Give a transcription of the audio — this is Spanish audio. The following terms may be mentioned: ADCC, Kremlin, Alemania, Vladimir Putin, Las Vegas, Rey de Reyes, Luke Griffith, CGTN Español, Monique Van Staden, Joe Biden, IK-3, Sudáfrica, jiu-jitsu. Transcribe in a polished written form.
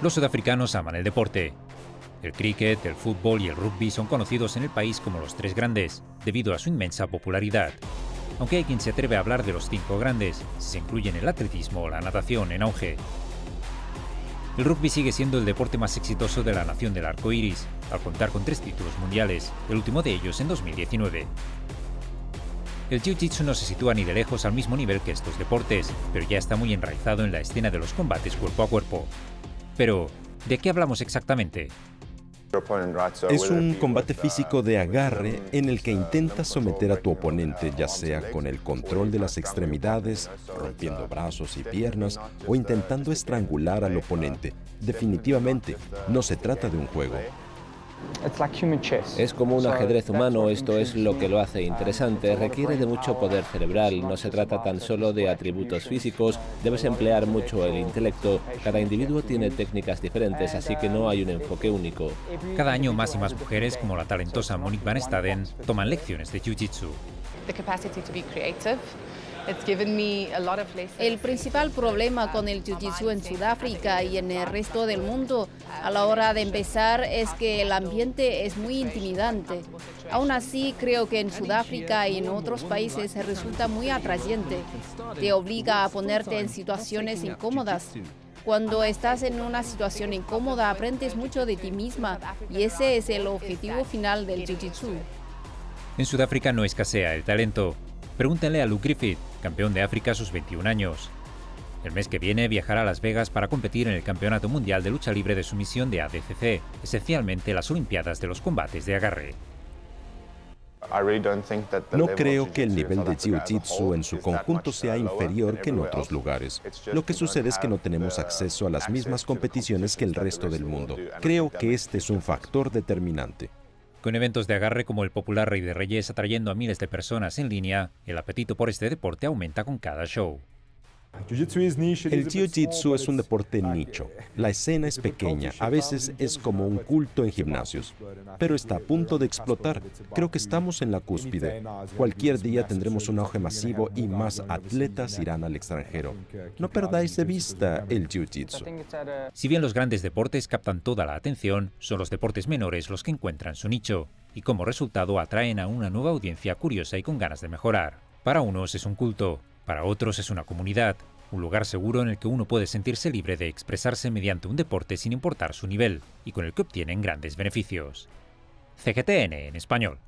Los sudafricanos aman el deporte. El cricket, el fútbol y el rugby son conocidos en el país como los tres grandes, debido a su inmensa popularidad. Aunque hay quien se atreve a hablar de los cinco grandes, si se incluyen el atletismo o la natación en auge. El rugby sigue siendo el deporte más exitoso de la nación del arco iris, al contar con 3 títulos mundiales, el último de ellos en 2019. El jiu-jitsu no se sitúa ni de lejos al mismo nivel que estos deportes, pero ya está muy enraizado en la escena de los combates cuerpo a cuerpo. Pero, ¿de qué hablamos exactamente? Es un combate físico de agarre en el que intentas someter a tu oponente, ya sea con el control de las extremidades, rompiendo brazos y piernas o intentando estrangular al oponente. Definitivamente, no se trata de un juego. Es como un ajedrez humano, esto es lo que lo hace interesante, requiere de mucho poder cerebral, no se trata tan solo de atributos físicos, debes emplear mucho el intelecto, cada individuo tiene técnicas diferentes, así que no hay un enfoque único. Cada año más y más mujeres, como la talentosa Monique Van Staden, toman lecciones de jiu-jitsu. El principal problema con el jiu-jitsu en Sudáfrica y en el resto del mundo a la hora de empezar es que el ambiente es muy intimidante. Aún así, creo que en Sudáfrica y en otros países resulta muy atrayente. Te obliga a ponerte en situaciones incómodas. Cuando estás en una situación incómoda, aprendes mucho de ti misma y ese es el objetivo final del jiu-jitsu. En Sudáfrica no escasea el talento. Pregúntenle a Luke Griffith, campeón de África a sus 21 años. El mes que viene viajará a Las Vegas para competir en el Campeonato Mundial de Lucha Libre de Sumisión de ADCC, esencialmente las Olimpiadas de los combates de agarre. No creo que el nivel de jiu-jitsu en su conjunto sea inferior que en otros lugares. Lo que sucede es que no tenemos acceso a las mismas competiciones que el resto del mundo. Creo que este es un factor determinante. Con eventos de agarre como el popular Rey de Reyes atrayendo a miles de personas en línea, el apetito por este deporte aumenta con cada show. El jiu-jitsu es un deporte nicho. La escena es pequeña, a veces es como un culto en gimnasios, pero está a punto de explotar. Creo que estamos en la cúspide. Cualquier día tendremos un auge masivo y más atletas irán al extranjero. No perdáis de vista el jiu-jitsu. Si bien los grandes deportes captan toda la atención, son los deportes menores los que encuentran su nicho y como resultado atraen a una nueva audiencia curiosa y con ganas de mejorar. Para unos es un culto. Para otros es una comunidad, un lugar seguro en el que uno puede sentirse libre de expresarse mediante un deporte sin importar su nivel y con el que obtienen grandes beneficios. CGTN en español.